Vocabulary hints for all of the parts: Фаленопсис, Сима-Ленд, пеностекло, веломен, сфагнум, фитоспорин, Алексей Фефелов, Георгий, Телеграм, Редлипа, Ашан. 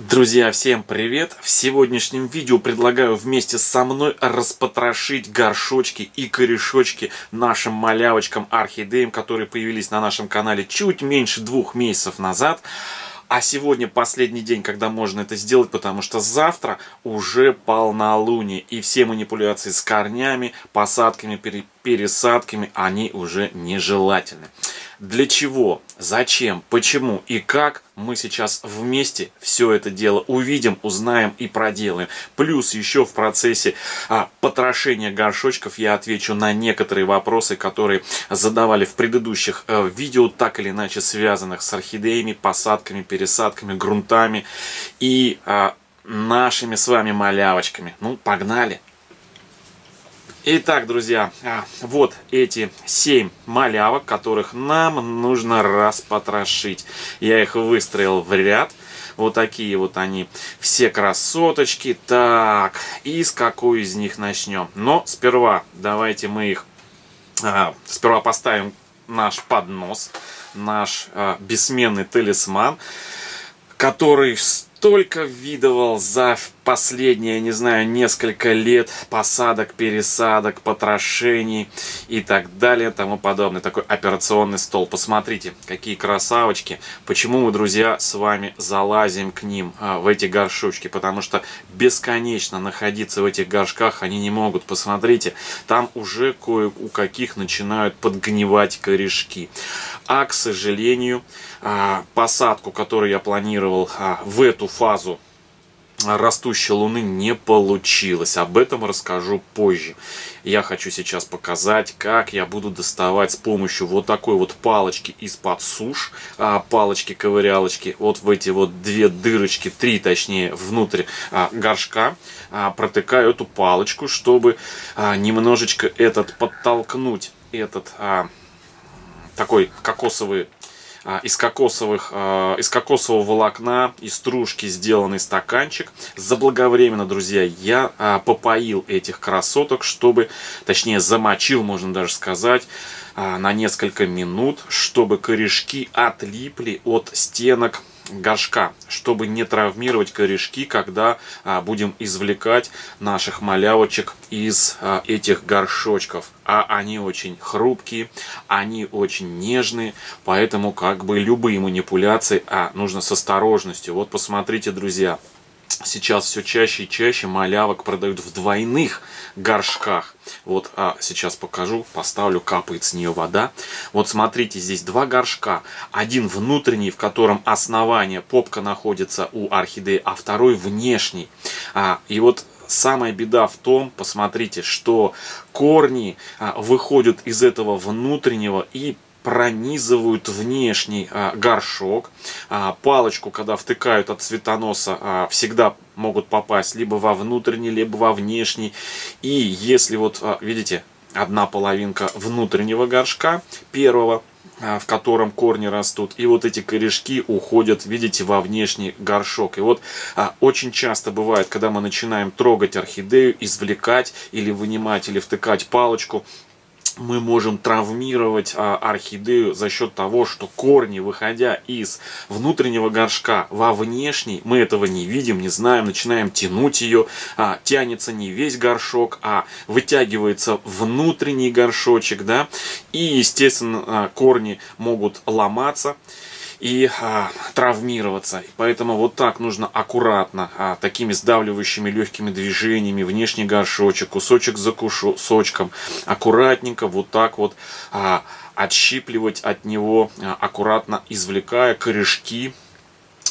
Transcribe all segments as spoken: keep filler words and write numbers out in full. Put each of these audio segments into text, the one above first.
Друзья, всем привет! В сегодняшнем видео предлагаю вместе со мной распотрошить горшочки и корешочки нашим малявочкам орхидеям, которые появились на нашем канале чуть меньше двух месяцев назад. А сегодня последний день, когда можно это сделать, потому что завтра уже полнолуние. И все манипуляции с корнями, посадками, пересадками, они уже нежелательны. Для чего, зачем, почему и как мы сейчас вместе все это дело увидим, узнаем и проделаем. Плюс еще в процессе а, потрошения горшочков я отвечу на некоторые вопросы, которые задавали в предыдущих а, видео, так или иначе связанных с орхидеями, посадками, пересадками, грунтами и а, нашими с вами малявочками. Ну, погнали! Итак, друзья, вот эти семь малявок, которых нам нужно распотрошить. Я их выстроил в ряд. Вот такие вот они, все красоточки. Так, и с какой из них начнем? Но сперва давайте мы их, а, сперва поставим наш поднос, наш а, бессменный талисман, который столько видывал за последние, не знаю, несколько лет посадок, пересадок, потрошений и так далее, тому подобное. Такой операционный стол. Посмотрите, какие красавочки. Почему мы, друзья, с вами залазим к ним, в эти горшочки? Потому что бесконечно находиться в этих горшках они не могут. Посмотрите, там уже кое у каких начинают подгнивать корешки. А, к сожалению, посадку, которую я планировал в эту фазу растущей луны, не получилось. Об этом расскажу позже. Я хочу сейчас показать, как я буду доставать с помощью вот такой вот палочки из-под суш, палочки-ковырялочки, вот в эти вот две дырочки, три точнее, внутрь горшка, протыкаю эту палочку, чтобы немножечко этот подтолкнуть, этот такой кокосовый, из кокосовых, из кокосового волокна, из трушки сделанный стаканчик. Заблаговременно, друзья, я попоил этих красоток, чтобы, точнее, замочил, можно даже сказать, на несколько минут, чтобы корешки отлипли от стенок горшка, чтобы не травмировать корешки, когда а, будем извлекать наших малявочек из а, этих горшочков. А они очень хрупкие, они очень нежные, поэтому как бы любые манипуляции а, нужно с осторожностью. Вот посмотрите, друзья, сейчас все чаще и чаще малявок продают в двойных горшках. Вот а, сейчас покажу, поставлю, капает с нее вода. Вот смотрите, здесь два горшка. Один внутренний, в котором основание, попка находится у орхидеи, а второй внешний. А, и вот самая беда в том, посмотрите, что корни а, выходят из этого внутреннего и пронизывают внешний а, горшок. А, палочку, когда втыкают от цветоноса, а, всегда могут попасть либо во внутренний, либо во внешний. И если вот, а, видите, одна половинка внутреннего горшка, первого, в котором корни растут, и вот эти корешки уходят, видите, во внешний горшок. И вот а, очень часто бывает, когда мы начинаем трогать орхидею, извлекать или вынимать, или втыкать палочку, мы можем травмировать а, орхидею за счет того, что корни, выходя из внутреннего горшка во внешний, мы этого не видим, не знаем, начинаем тянуть ее, а, тянется не весь горшок, а вытягивается внутренний горшочек, да, и, естественно, а, корни могут ломаться и а, травмироваться. И поэтому вот так нужно аккуратно, а, такими сдавливающими легкими движениями, внешний горшочек, кусочек за кусочком, аккуратненько вот так вот а, отщипливать от него, а, аккуратно извлекая корешки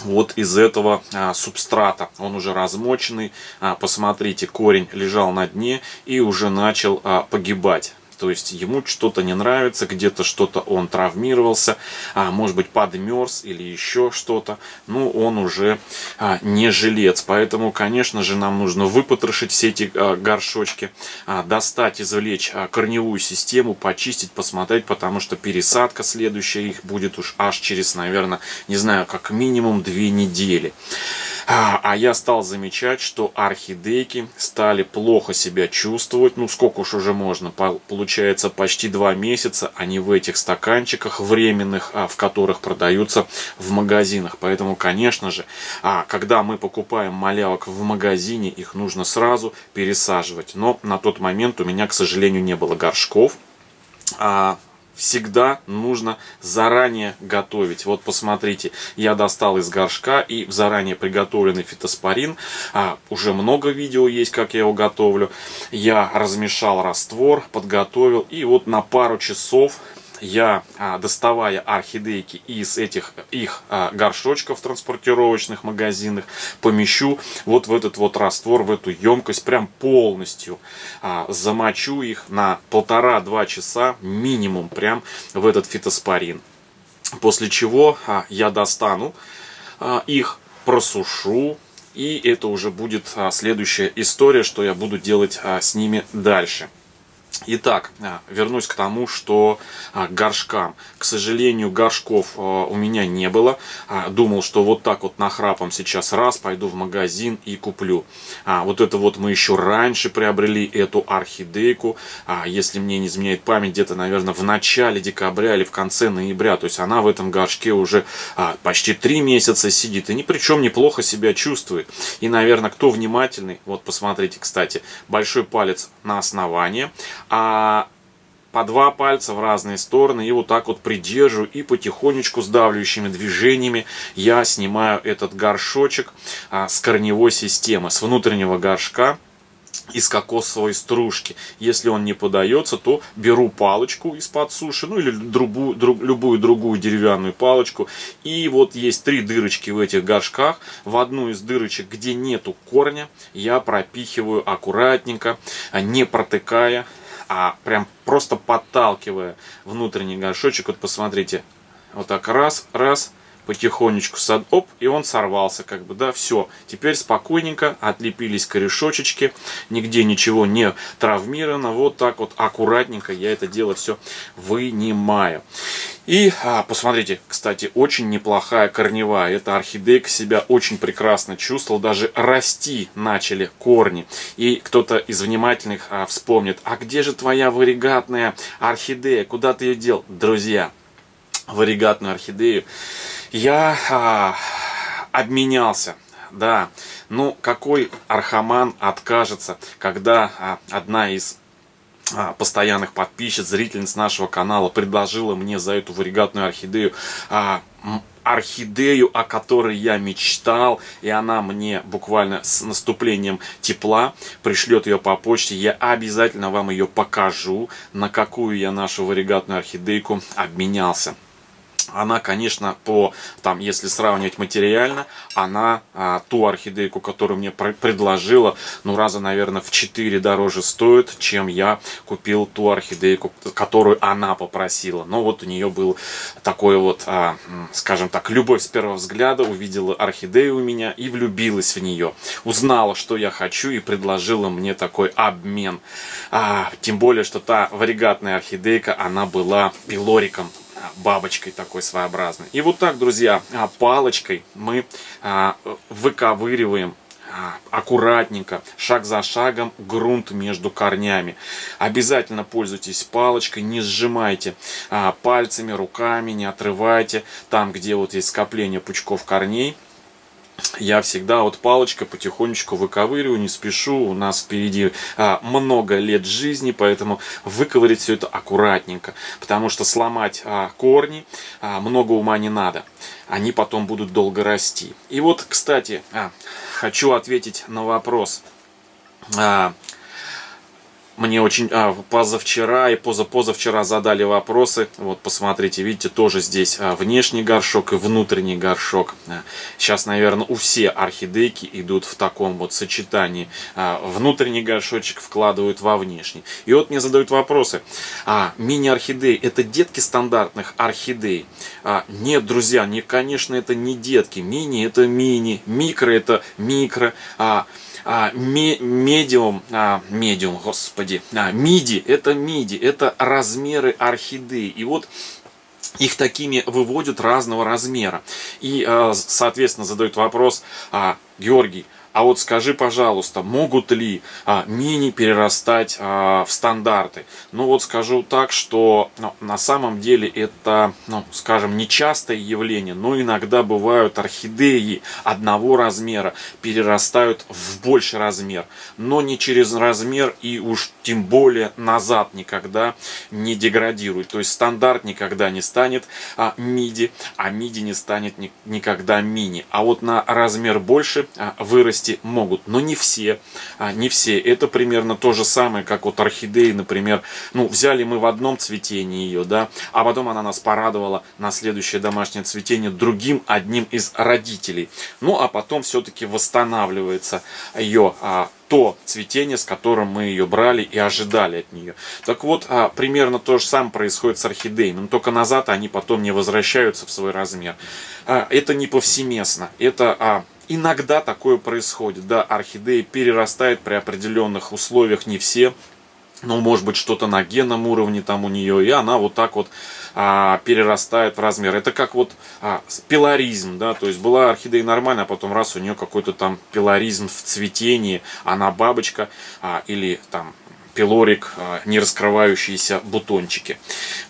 вот из этого а, субстрата. Он уже размоченный, а, посмотрите, корень лежал на дне и уже начал а, погибать. То есть ему что-то не нравится, где-то что-то он травмировался, а, может быть, подмерз или еще что-то. Ну, он уже а, не жилец. Поэтому, конечно же, нам нужно выпотрошить все эти а, горшочки, а, достать, извлечь а, корневую систему, почистить, посмотреть, потому что пересадка следующая их будет уж аж через, наверное, не знаю, как минимум две недели. А я стал замечать, что орхидейки стали плохо себя чувствовать. Ну, сколько уж уже можно. Получается, почти два месяца они в этих стаканчиках временных, в которых продаются в магазинах. Поэтому, конечно же, когда мы покупаем малявок в магазине, их нужно сразу пересаживать. Но на тот момент у меня, к сожалению, не было горшков. Всегда нужно заранее готовить. Вот посмотрите, я достал из горшка и в заранее приготовленный фитоспорин. А, уже много видео есть, как я его готовлю. Я размешал раствор, подготовил. И вот на пару часов я, доставая орхидейки из этих их горшочков транспортировочных магазинах, помещу вот в этот вот раствор, в эту емкость, прям полностью замочу их на полтора-два часа минимум прям в этот фитоспорин. После чего я достану их, просушу. И это уже будет следующая история, что я буду делать с ними дальше. Итак, вернусь к тому, что к горшкам. К сожалению, горшков у меня не было. Думал, что вот так вот нахрапом сейчас раз пойду в магазин и куплю. Вот это вот мы еще раньше приобрели эту орхидейку. Если мне не изменяет память, где-то, наверное, в начале декабря или в конце ноября. То есть она в этом горшке уже почти три месяца сидит. И ни при чем неплохо себя чувствует. И, наверное, кто внимательный, вот посмотрите, кстати, большой палец на основании. А по два пальца в разные стороны и вот так вот придерживаю, и потихонечку сдавливающими движениями я снимаю этот горшочек а, с корневой системы, с внутреннего горшка, из кокосовой стружки. Если он не подается, то беру палочку из-под суши, ну или другую, друг, любую другую деревянную палочку. И вот есть три дырочки в этих горшках. В одну из дырочек, где нету корня, я пропихиваю аккуратненько, не протыкая, а прям просто подталкивая внутренний горшочек. Вот посмотрите, вот так раз, раз. Потихонечку, оп, и он сорвался, как бы, да, все. Теперь спокойненько отлепились корешочечки, нигде ничего не травмировано. Вот так вот аккуратненько я это дело все вынимаю. И а, посмотрите, кстати, очень неплохая корневая. Эта орхидейка себя очень прекрасно чувствовала, даже расти начали корни. И кто-то из внимательных а, вспомнит, а где же твоя варигатная орхидея, куда ты ее дел? Друзья, варигатную орхидею я а, обменялся, да. Ну, какой архаман откажется, когда а, одна из а, постоянных подписчиц, зрительниц нашего канала предложила мне за эту варигатную орхидею а, орхидею, о которой я мечтал, и она мне буквально с наступлением тепла пришлет ее по почте. Я обязательно вам ее покажу, на какую я нашу варигатную орхидейку обменялся. Она, конечно, по, там, если сравнивать материально, она а, ту орхидейку, которую мне предложила, ну, раза, наверное, в четыре дороже стоит, чем я купил ту орхидейку, которую она попросила. Но вот у нее был такой вот, а, скажем так, любовь с первого взгляда, увидела орхидею у меня и влюбилась в нее. Узнала, что я хочу, и предложила мне такой обмен. А, тем более, что та варигатная орхидейка, она была пилориком. Бабочкой такой своеобразной. И вот так, друзья, палочкой мы выковыриваем аккуратненько, шаг за шагом, грунт между корнями. Обязательно пользуйтесь палочкой, не сжимайте пальцами, руками, не отрывайте. Там, где вот есть скопление пучков корней, я всегда вот палочкой потихонечку выковыриваю, не спешу. У нас впереди а, много лет жизни, поэтому выковырять все это аккуратненько. Потому что сломать а, корни а, много ума не надо. Они потом будут долго расти. И вот, кстати, а, хочу ответить на вопрос. А, Мне очень а, позавчера и позапозавчера задали вопросы. Вот, посмотрите, видите, тоже здесь а, внешний горшок и внутренний горшок. А, сейчас, наверное, у все орхидейки идут в таком вот сочетании. А, внутренний горшочек вкладывают во внешний. И вот мне задают вопросы. А, мини-орхидеи – это детки стандартных орхидей? А, нет, друзья, не, конечно, это не детки. Мини – это мини, микро – это микро. А, а, ми, медиум, а, медиум, господи. А, миди, это миди, это размеры орхидеи. И вот их такими выводят разного размера. И, соответственно, задают вопрос, а Георгий, а вот скажи, пожалуйста, могут ли а, мини перерастать а, в стандарты? Ну вот скажу так, что ну, на самом деле это, ну, скажем, нечастое явление, но иногда бывают орхидеи одного размера перерастают в больший размер, но не через размер и уж тем более назад никогда не деградирует. То есть стандарт никогда не станет а, миди, а миди не станет ни, никогда мини. А вот на размер больше а, вырастет могут, но не все, не все. Это примерно то же самое, как вот орхидеи, например. Ну, взяли мы в одном цветении ее, да, а потом она нас порадовала на следующее домашнее цветение другим, одним из родителей. Ну, а потом все-таки восстанавливается ее а, то цветение, с которым мы ее брали и ожидали от нее. Так вот, а, примерно то же самое происходит с орхидеями, но только назад они потом не возвращаются в свой размер. А, это не повсеместно, это... А, Иногда такое происходит, да, орхидея перерастает при определенных условиях, не все, но может быть что-то на генном уровне там у нее, и она вот так вот а, перерастает в размер. Это как вот а, пилоризм, да, то есть была орхидея нормальная, а потом раз у нее какой-то там пилоризм в цветении, она бабочка а, или там... пилорик, не раскрывающиеся бутончики.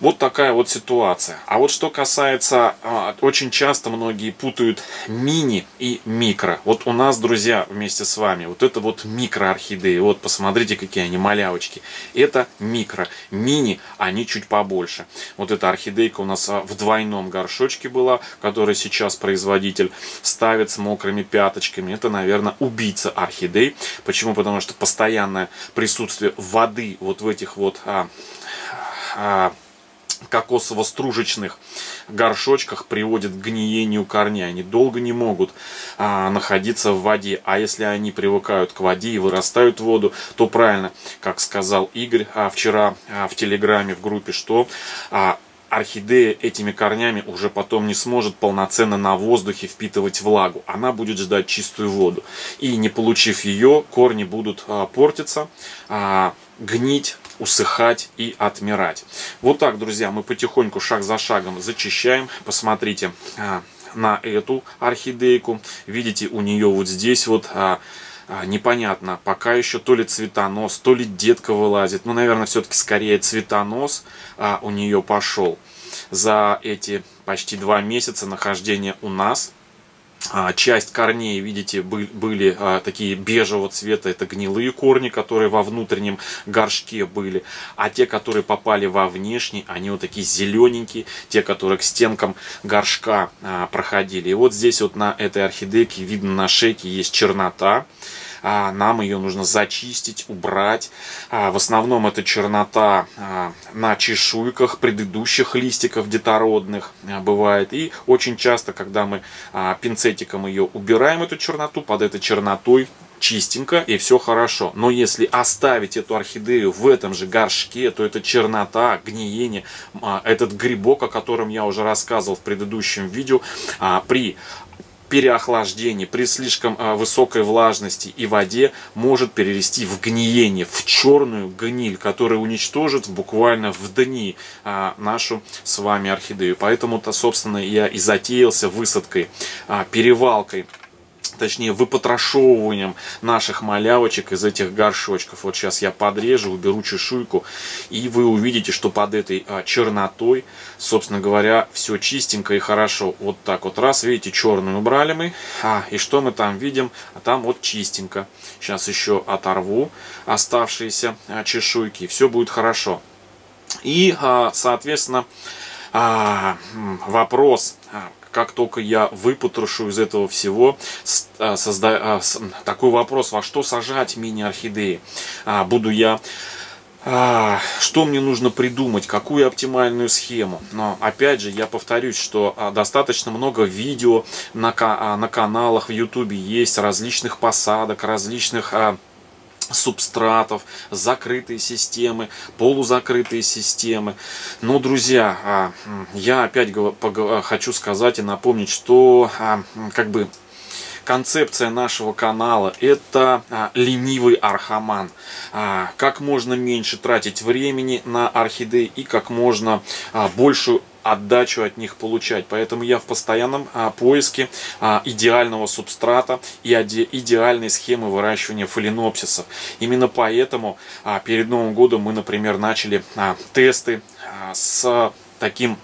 Вот такая вот ситуация. А вот что касается, очень часто многие путают мини и микро. Вот у нас, друзья, вместе с вами, вот это вот микроорхидеи. Вот посмотрите, какие они малявочки. Это микро. Мини, они чуть побольше. Вот эта орхидейка у нас в двойном горшочке была, которую сейчас производитель ставит с мокрыми пяточками. Это, наверное, убийца орхидей. Почему? Потому что постоянное присутствие в воды вот в этих вот а, а, кокосово-стружечных горшочках приводит к гниению корней. Они долго не могут а, находиться в воде. А если они привыкают к воде и вырастают в воду, то правильно, как сказал Игорь а, вчера а, в Телеграме, в группе, что... А, орхидея этими корнями уже потом не сможет полноценно на воздухе впитывать влагу. Она будет ждать чистую воду. И не получив ее, корни будут а, портиться, а, гнить, усыхать и отмирать. Вот так, друзья, мы потихоньку, шаг за шагом зачищаем. Посмотрите а, на эту орхидейку. Видите, у нее вот здесь вот... А, непонятно, пока еще то ли цветонос, то ли детка вылазит. Ну, наверное, все-таки скорее цветонос а, у нее пошел. За эти почти два месяца нахождения у нас а, часть корней, видите, были, были а, такие бежевого цвета. Это гнилые корни, которые во внутреннем горшке были. А те, которые попали во внешний, они вот такие зелененькие. Те, которые к стенкам горшка а, проходили. И вот здесь вот на этой орхидейке видно, на шейке есть чернота. Нам ее нужно зачистить, убрать. В основном это чернота на чешуйках предыдущих листиков детородных бывает. И очень часто, когда мы пинцетиком ее убираем, эту черноту, под этой чернотой чистенько и все хорошо. Но если оставить эту орхидею в этом же горшке, то это чернота, гниение, этот грибок, о котором я уже рассказывал в предыдущем видео, при переохлаждение при слишком а, высокой влажности и воде может перерасти в гниение, в черную гниль, которая уничтожит буквально в дни а, нашу с вами орхидею. Поэтому-то, собственно, я и затеялся высадкой, а, перевалкой, точнее, выпотрошевыванием наших малявочек из этих горшочков. Вот сейчас я подрежу, уберу чешуйку, и вы увидите, что под этой а, чернотой, собственно говоря, все чистенько и хорошо. Вот так вот. Раз, видите, черную убрали мы. А, и что мы там видим? А там вот чистенько. Сейчас еще оторву оставшиеся а, чешуйки, и все будет хорошо. И, а, соответственно, а, вопрос... Как только я выпотрошу из этого всего, созда... такой вопрос, во что сажать мини-орхидеи, буду я... Что мне нужно придумать, какую оптимальную схему. Но опять же, я повторюсь, что достаточно много видео на, на каналах в YouTube есть различных посадок, различных... субстратов, закрытые системы, полузакрытые системы. Но, друзья, я опять хочу сказать и напомнить, что как бы концепция нашего канала — это а, ленивый архаман. А, как можно меньше тратить времени на орхидеи и как можно а, большую отдачу от них получать. Поэтому я в постоянном а, поиске а, идеального субстрата и идеальной схемы выращивания фаленопсисов. Именно поэтому а, перед Новым годом мы, например, начали а, тесты а, с таким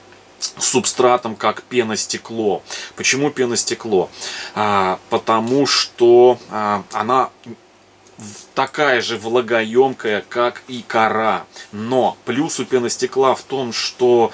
субстратом, как пеностекло. Почему пеностекло? А, потому что а, она такая же влагоемкая, как и кора. Но плюс у пеностекла в том, что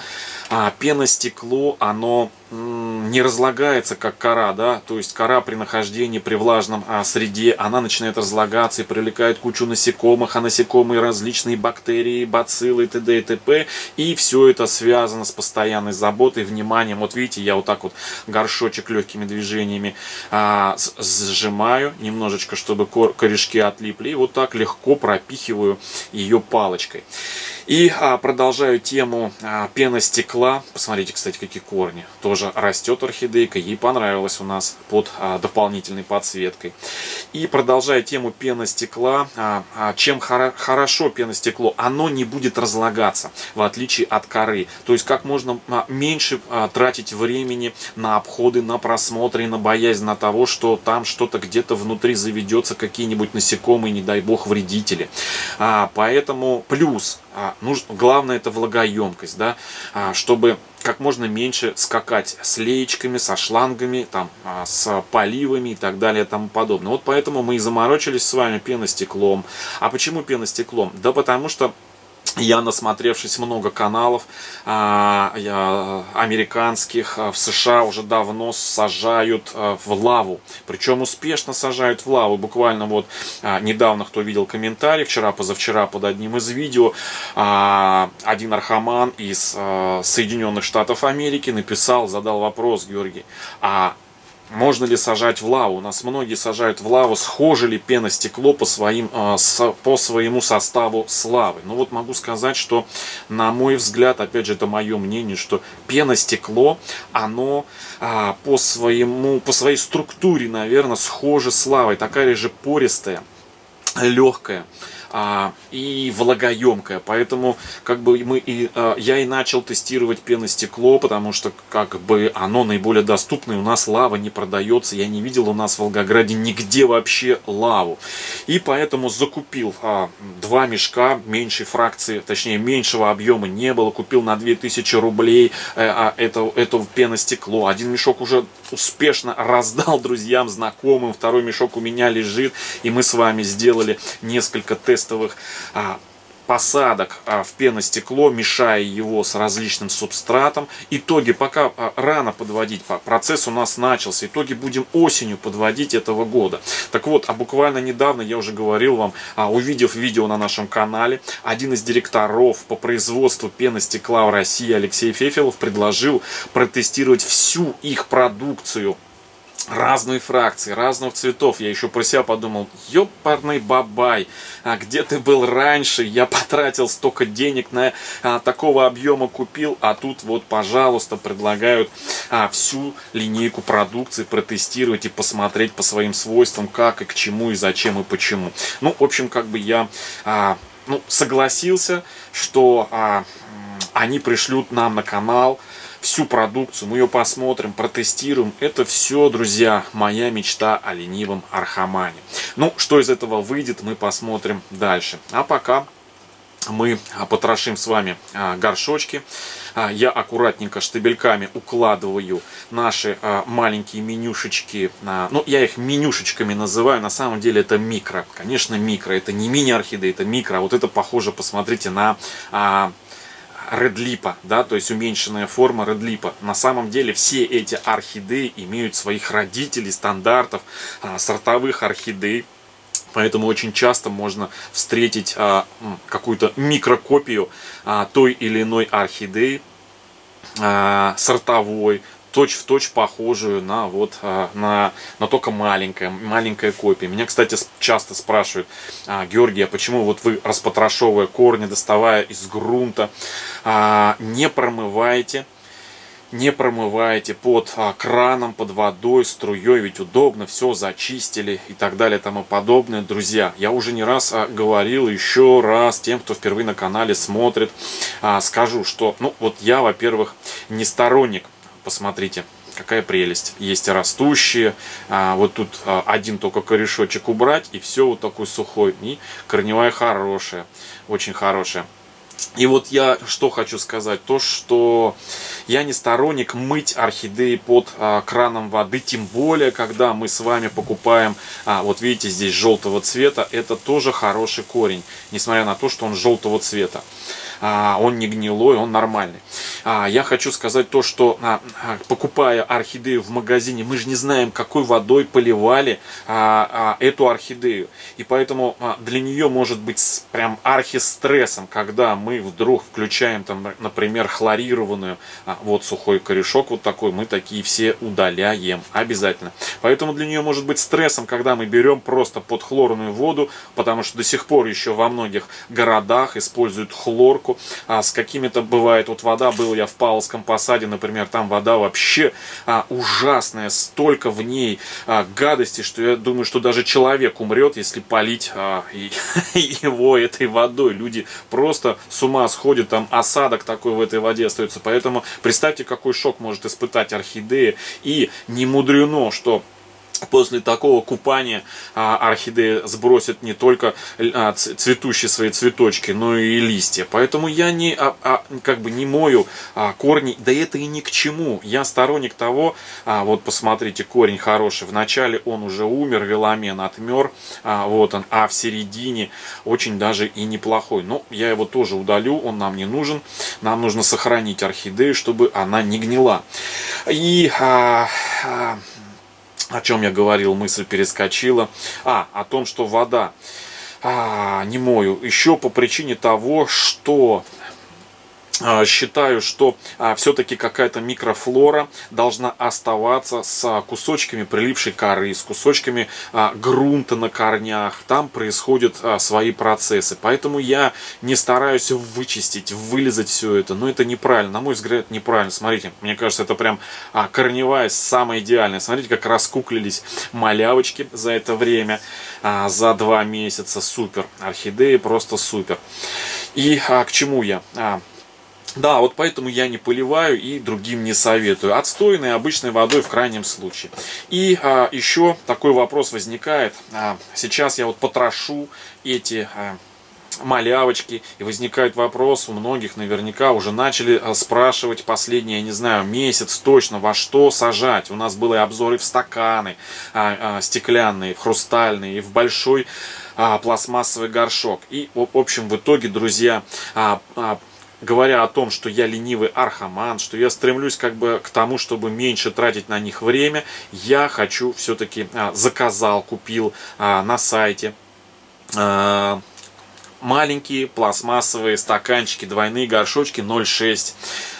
а, пеностекло, оно не разлагается, как кора, да, то есть кора при нахождении при влажном а, среде, она начинает разлагаться и привлекает кучу насекомых, а насекомые различные бактерии, бациллы, т.д. и т.п. И все это связано с постоянной заботой, вниманием. Вот видите, я вот так вот горшочек легкими движениями а, сжимаю немножечко, чтобы корешки отлипли, и вот так легко пропихиваю ее палочкой. И а, продолжаю тему а, пеностекла. Посмотрите, кстати, какие корни. Тоже растет орхидейка, ей понравилось у нас под а, дополнительной подсветкой. И продолжая тему пеностекла, а, а, чем хоро хорошо пеностекло, оно не будет разлагаться, в отличие от коры. То есть как можно меньше а, тратить времени на обходы, на просмотры, на боязнь на того, что там что-то где-то внутри заведется, какие-нибудь насекомые, не дай бог, вредители. А, поэтому плюс... А, нужно, главное, это влагоемкость, да, а, чтобы как можно меньше скакать с леечками, со шлангами, там, а, с поливами и так далее и тому подобное. Вот поэтому мы и заморочились с вами пеностеклом. А почему пеностеклом? Да потому что я, насмотревшись много каналов а, я, американских, а, в США уже давно сажают а, в лаву. Причем успешно сажают в лаву. Буквально вот а, недавно, кто видел комментарий, вчера-позавчера под одним из видео, а, один архаман из а, Соединенных Штатов Америки написал, задал вопрос: Георгий, а можно ли сажать в лаву? У нас многие сажают в лаву. Схоже ли пеностекло по, своим, по своему составу с лавой? Ну вот могу сказать, что, на мой взгляд, опять же, это мое мнение, что пеностекло, оно по, своему, по своей структуре, наверное, схоже с лавой. Такая же пористая, легкая и влагоемкая. Поэтому как бы мы и, я и начал тестировать пеностекло, потому что как бы оно наиболее доступное. У нас лава не продается. Я не видел у нас в Волгограде нигде вообще лаву. И поэтому закупил а, два мешка меньшей фракции, точнее меньшего объема не было. Купил на две тысячи рублей а, это, это пеностекло. Один мешок уже успешно раздал друзьям, знакомым. Второй мешок у меня лежит. И мы с вами сделали несколько тестов. Тестовых а, посадок а, в пеностекло, мешая его с различным субстратом. Итоги пока а, рано подводить, процесс у нас начался. Итоги будем осенью подводить этого года. Так вот, а буквально недавно, я уже говорил вам, а, увидев видео на нашем канале, один из директоров по производству пеностекла в России, Алексей Фефелов, предложил протестировать всю их продукцию. Разные фракции, разных цветов. Я еще про себя подумал: ёпарный бабай, а где ты был раньше? Я потратил столько денег на а, такого объема купил, а тут вот, пожалуйста, предлагают а, всю линейку продукции протестировать и посмотреть по своим свойствам, как и к чему, и зачем, и почему. Ну, в общем, как бы я а, ну, согласился, что а, они пришлют нам на канал всю продукцию, мы ее посмотрим, протестируем. Это все, друзья, моя мечта о ленивом архамане. Ну, что из этого выйдет, мы посмотрим дальше. А пока мы потрошим с вами горшочки. Я аккуратненько штабельками укладываю наши маленькие менюшечки. Ну, я их менюшечками называю. На самом деле это микро. Конечно, микро. Это не мини-орхидея, это микро. Вот это похоже, посмотрите, на... Редлипа, да, то есть уменьшенная форма редлипа. На самом деле все эти орхидеи имеют своих родителей, стандартов, сортовых орхидей. Поэтому очень часто можно встретить а, какую-то микрокопию а, той или иной орхидеи а, сортовой, точь-в-точь похожую на вот на, на только маленькая маленькая копия. Меня, кстати, часто спрашивают: Георгий, а почему вот вы, распотрошевывая корни, доставая из грунта, не промываете не промываете под а, краном, под водой, струей, ведь удобно, все зачистили и так далее, тому подобное. Друзья, я уже не раз а, говорил, еще раз тем, кто впервые на канале смотрит, а, скажу, что, ну, вот я, во-первых, не сторонник, посмотрите, какая прелесть. Есть растущие, а, вот тут а, один только корешочек убрать, и все вот такой сухой, и корневая хорошая, очень хорошая. И вот я что хочу сказать, то что я не сторонник мыть орхидеи под а, краном воды, тем более, когда мы с вами покупаем, а, вот видите, здесь желтого цвета, это тоже хороший корень, несмотря на то, что он желтого цвета, а, он не гнилой, он нормальный. А, я хочу сказать то, что а, покупая орхидею в магазине, мы же не знаем, какой водой поливали а, а, эту орхидею, и поэтому а, для нее может быть прям архистрессом, когда мы Мы вдруг включаем там, например, хлорированную, а, вот сухой корешок вот такой, мы такие все удаляем обязательно. Поэтому для нее может быть стрессом, когда мы берем просто под хлорную воду, потому что до сих пор еще во многих городах используют хлорку, а с какими-то бывает, вот вода, был я в Павловском Посаде, например, там вода вообще а, ужасная, столько в ней а, гадости, что я думаю, что даже человек умрет, если полить а, и, его этой водой. Люди просто с ума сходит, там осадок такой в этой воде остается. Поэтому представьте, какой шок может испытать орхидея. И не мудрено, что после такого купания а, орхидея сбросит не только а, цветущие свои цветочки, но и листья. Поэтому я не, а, а, как бы не мою а, корни, да это и ни к чему. Я сторонник того, а, вот посмотрите, корень хороший. Вначале он уже умер, веломен отмер, а, вот он, а в середине очень даже и неплохой. Но я его тоже удалю, он нам не нужен. Нам нужно сохранить орхидею, чтобы она не гнила. И... А, а, о чем я говорил, мысль перескочила. А, о том, что вода а, не мою. Еще по причине того, что... Считаю, что а, все-таки какая-то микрофлора должна оставаться с кусочками прилипшей коры, с кусочками а, грунта на корнях. Там происходят а, свои процессы. Поэтому я не стараюсь вычистить, вылезать все это. Но это неправильно. На мой взгляд, неправильно. Смотрите, мне кажется, это прям а, корневая самая идеальная. Смотрите, как раскуклились малявочки за это время. А, за два месяца. Супер. Орхидеи просто супер. И а, к чему я? А, Да, вот поэтому я не поливаю и другим не советую. Отстойной обычной водой в крайнем случае. И а, еще такой вопрос возникает. А, сейчас я вот потрошу эти... А... малявочки, и возникает вопрос у многих, наверняка уже начали спрашивать последние, я не знаю, месяц точно, во что сажать. У нас были обзоры в стаканы а, а, стеклянные, в хрустальные и в большой а, пластмассовый горшок. И в общем, в итоге, друзья, а, а, говоря о том, что я ленивый архаман, что я стремлюсь как бы к тому, чтобы меньше тратить на них время, я хочу все-таки а, заказал, купил а, на сайте а, маленькие пластмассовые стаканчики, двойные горшочки ноль шесть,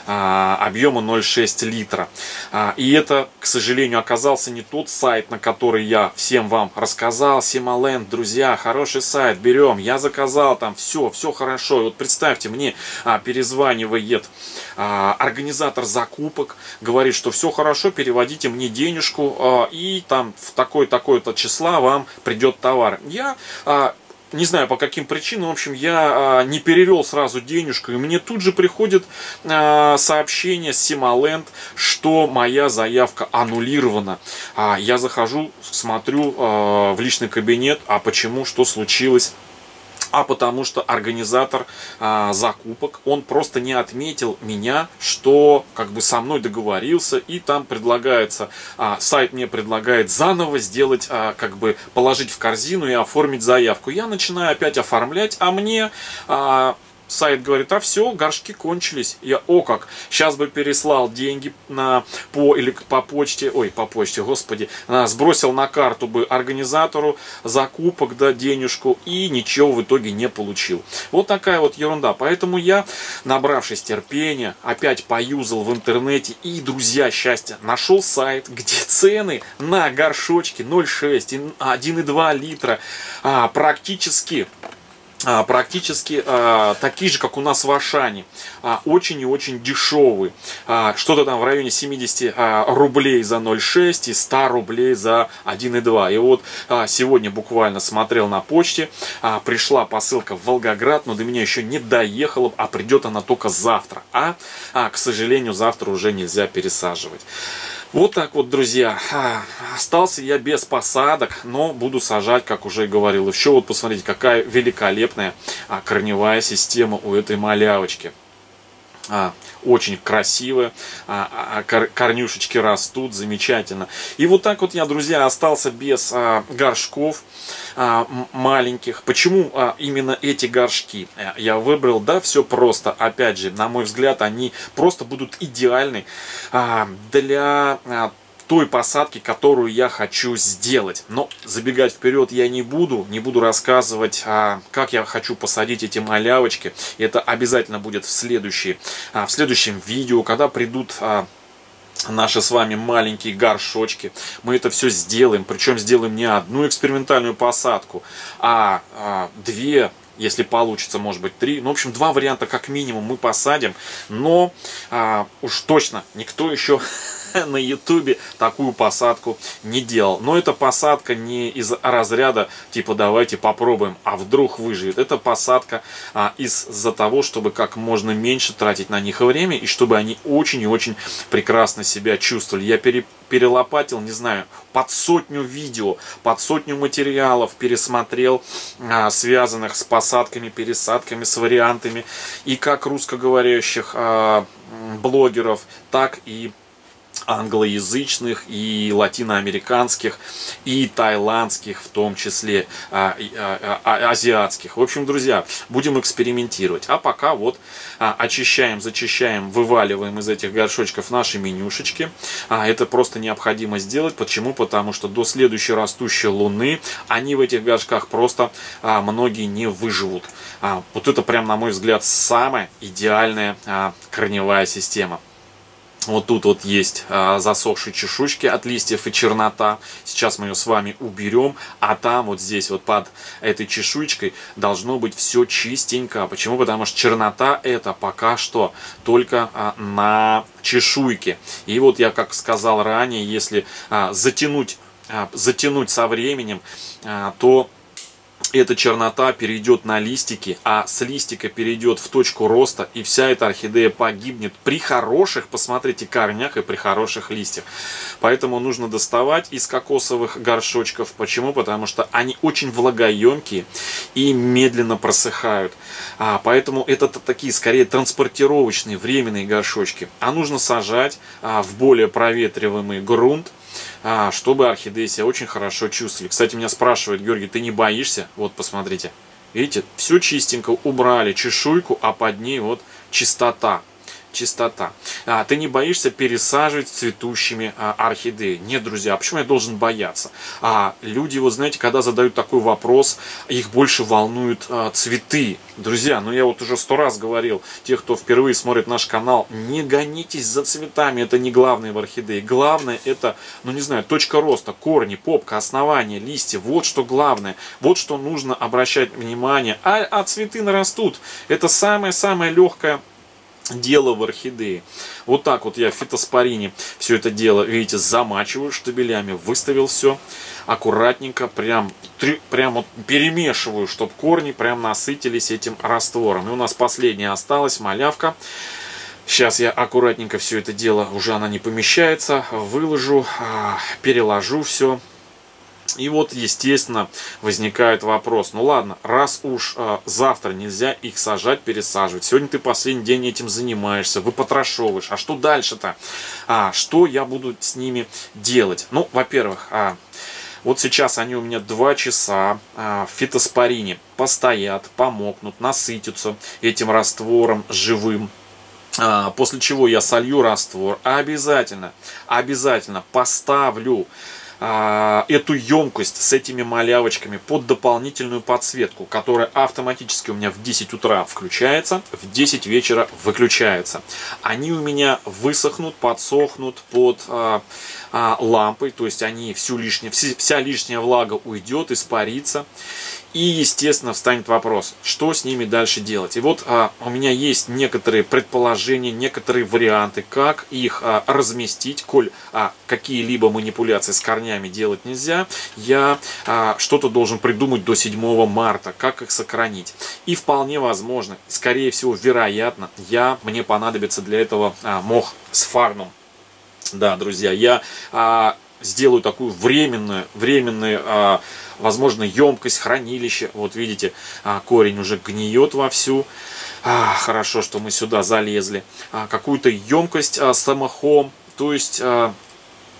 объема ноль шесть литра. И это, к сожалению, оказался не тот сайт, на который я всем вам рассказал. Сима-Ленд, друзья, хороший сайт, берем. Я заказал там, все, все хорошо. И вот представьте, мне перезванивает организатор закупок, говорит, что все хорошо, переводите мне денежку, и там в такое-такое-то числа вам придет товар. Я... не знаю по каким причинам, в общем, я а, не перевел сразу денежку, и мне тут же приходит а, сообщение с Сима-Ленд, что моя заявка аннулирована. А, я захожу, смотрю а, в личный кабинет, а почему, что случилось? А потому что организатор а, закупок, он просто не отметил меня, что как бы со мной договорился, и там предлагается, а, сайт мне предлагает заново сделать, а, как бы положить в корзину и оформить заявку. Я начинаю опять оформлять, а мне... А, сайт говорит, а все, горшки кончились. Я, о как, сейчас бы переслал деньги на, по, или по почте, ой, по почте, господи, а, сбросил на карту бы организатору закупок, да, денежку, и ничего в итоге не получил. Вот такая вот ерунда. Поэтому я, набравшись терпения, опять поюзал в интернете и, друзья, счастья, нашел сайт, где цены на горшочки ноль шесть, один и два литра а, практически... практически а, такие же, как у нас в Ашане, а, очень и очень дешевые, а, что-то там в районе семидесяти а, рублей за ноль шесть и ста рублей за один и два. И вот а, сегодня буквально смотрел на почте, а, пришла посылка в Волгоград, но до меня еще не доехала, а придет она только завтра, а, а к сожалению, завтра уже нельзя пересаживать. Вот так вот, друзья, остался я без посадок, но буду сажать, как уже и говорил. Еще вот посмотрите, какая великолепная корневая система у этой малявочки. Очень красивые, корнюшечки растут замечательно. И вот так вот я, друзья, остался без горшков маленьких. Почему именно эти горшки я выбрал? Да, все просто. Опять же, на мой взгляд, они просто будут идеальны для той посадки, которую я хочу сделать. Но забегать вперед я не буду, не буду рассказывать, а, как я хочу посадить эти малявочки. Это обязательно будет в, следующий, а, в следующем видео, когда придут... А, наши с вами маленькие горшочки. Мы это все сделаем, причем сделаем не одну экспериментальную посадку, а, а две, если получится, может быть три. Ну, в общем, два варианта как минимум мы посадим, но а, уж точно никто еще на ютубе такую посадку не делал. Но эта посадка не из разряда типа давайте попробуем, а вдруг выживет. Это посадка а, из-за того, чтобы как можно меньше тратить на них время и чтобы они очень и очень прекрасно себя чувствовали. Я пере, перелопатил, не знаю, под сотню видео, под сотню материалов пересмотрел, а, связанных с посадками, пересадками, с вариантами, и как русскоговорящих а, блогеров, так и англоязычных, и латиноамериканских, и тайландских, в том числе а, а, а, азиатских. В общем, друзья, будем экспериментировать. А пока вот а, очищаем, зачищаем, вываливаем из этих горшочков наши менюшечки. А, это просто необходимо сделать. Почему? Потому что до следующей растущей луны они в этих горшках просто а, многие не выживут. А, вот это прям, на мой взгляд, самая идеальная а, корневая система. Вот тут вот есть а, засохшие чешуйки от листьев и чернота. Сейчас мы ее с вами уберем. А там вот здесь вот под этой чешуечкой должно быть все чистенько. Почему? Потому что чернота это пока что только а, на чешуйке. И вот я, как сказал ранее, если а, затянуть, а, затянуть со временем, а, то... эта чернота перейдет на листики, а с листика перейдет в точку роста, и вся эта орхидея погибнет при хороших, посмотрите, корнях и при хороших листьях. Поэтому нужно доставать из кокосовых горшочков. Почему? Потому что они очень влагоемкие и медленно просыхают. А, поэтому это такие, скорее, транспортировочные, временные горшочки. А нужно сажать а, в более проветриваемый грунт, чтобы орхидеи себя очень хорошо чувствовали. Кстати, меня спрашивают: Георгий, ты не боишься? Вот, посмотрите. Видите, все чистенько убрали чешуйку, а под ней вот чистота. Чистота. А, ты не боишься пересаживать цветущими а, орхидеи? Нет, друзья, почему я должен бояться? А, люди, вот знаете, когда задают такой вопрос, их больше волнуют а, цветы. Друзья, ну я вот уже сто раз говорил, те, кто впервые смотрит наш канал, не гонитесь за цветами, это не главное в орхидее. Главное это, ну не знаю, точка роста, корни, попка, основание, листья. Вот что главное, вот что нужно обращать внимание. А, а цветы нарастут. Это самое-самое легкое дело в орхидее. Вот так вот я в фитоспорине все это дело, видите, замачиваю штабелями, выставил все аккуратненько, прям, три, прям вот перемешиваю, чтобы корни прям насытились этим раствором. И у нас последняя осталась малявка. Сейчас я аккуратненько все это дело, уже она не помещается, выложу, переложу все. И вот, естественно, возникает вопрос: ну ладно, раз уж а, завтра нельзя их сажать, пересаживать, сегодня ты последний день этим занимаешься, выпотрошевываешь, а что дальше-то? А, что я буду с ними делать? Ну, во-первых, а, вот сейчас они у меня два часа а, в фитоспорине постоят, помокнут, насытятся этим раствором живым. После чего я солью раствор, обязательно, обязательно поставлю а, эту емкость с этими малявочками под дополнительную подсветку, которая автоматически у меня в десять утра включается, в десять вечера выключается. Они у меня высохнут, подсохнут под а, а, лампой, то есть они всю лишнюю, вся лишняя влага уйдет, испарится. И, естественно, встанет вопрос, что с ними дальше делать. И вот а, у меня есть некоторые предположения, некоторые варианты, как их а, разместить. Коль а, какие-либо манипуляции с корнями делать нельзя, я а, что-то должен придумать до седьмого марта, как их сохранить. И вполне возможно, скорее всего, вероятно, я, мне понадобится для этого а, мох сфагнум. Да, друзья, я... А, сделаю такую временную, временную а, возможно, емкость, хранилище. Вот видите, а, корень уже гниет вовсю. А, хорошо, что мы сюда залезли. А, какую-то емкость а, с самохом. То есть... А,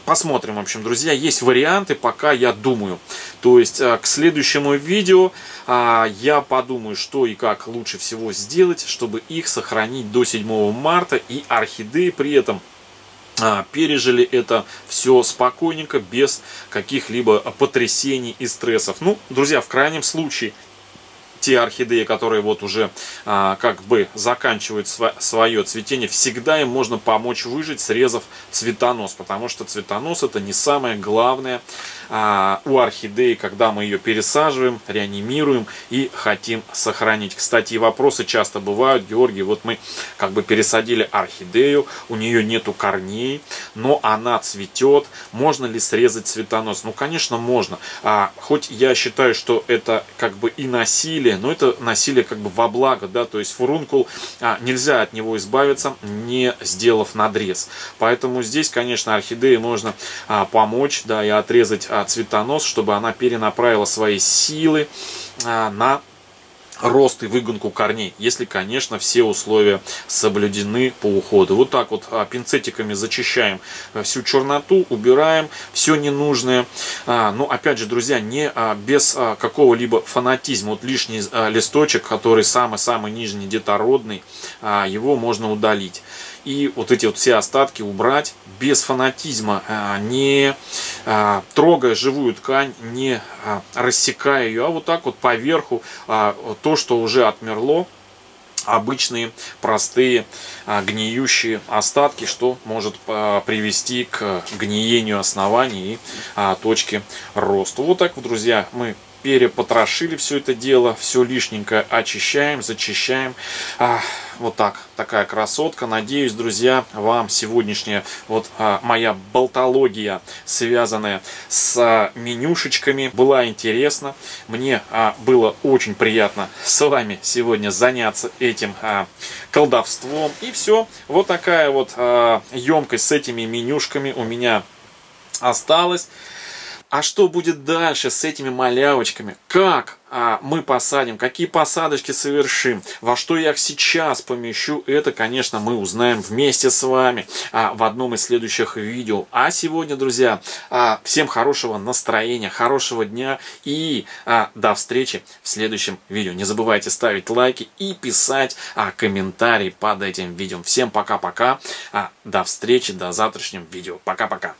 посмотрим, в общем, друзья, есть варианты, пока я думаю. То есть к следующему видео я подумаю, что и как лучше всего сделать, чтобы их сохранить до седьмого марта. И орхидеи при этом пережили это все спокойненько, без каких-либо потрясений и стрессов. Ну, друзья, в крайнем случае, те орхидеи, которые вот уже а, как бы заканчивают св свое цветение, всегда им можно помочь выжить, срезав цветонос. Потому что цветонос — это не самое главное а, у орхидеи, когда мы ее пересаживаем, реанимируем и хотим сохранить. Кстати, вопросы часто бывают. Георгий, вот мы как бы пересадили орхидею, у нее нету корней, но она цветет. Можно ли срезать цветонос? Ну, конечно, можно. А, хоть я считаю, что это как бы и насилие, но это насилие как бы во благо, да, то есть фурункул, а, нельзя от него избавиться, не сделав надрез. Поэтому здесь, конечно, орхидеи можно а, помочь, да, и отрезать а, цветонос, чтобы она перенаправила свои силы а, на рост и выгонку корней, если, конечно, все условия соблюдены по уходу. Вот так вот пинцетиками зачищаем всю черноту, убираем все ненужное. Но, опять же, друзья, не без какого-либо фанатизма. Вот лишний листочек, который самый-самый нижний, детородный, его можно удалить. И вот эти вот все остатки убрать без фанатизма, не трогая живую ткань, не рассекая ее, а вот так вот поверху то, что уже отмерло, обычные простые гниющие остатки, что может привести к гниению оснований и точки роста. Вот так вот, друзья, мы перепотрошили все это дело, все лишненькое очищаем, зачищаем. А, вот так, такая красотка. Надеюсь, друзья, вам сегодняшняя вот а, моя болтология, связанная с а, менюшечками, была интересна. Мне а, было очень приятно с вами сегодня заняться этим а, колдовством. И все, вот такая вот а, емкость с этими менюшками у меня осталась. А что будет дальше с этими малявочками? Как а, мы посадим? Какие посадочки совершим? Во что я их сейчас помещу? Это, конечно, мы узнаем вместе с вами а, в одном из следующих видео. А сегодня, друзья, а, всем хорошего настроения, хорошего дня и а, до встречи в следующем видео. Не забывайте ставить лайки и писать а, комментарии под этим видео. Всем пока-пока. А, до встречи, до завтрашнего видео. Пока-пока.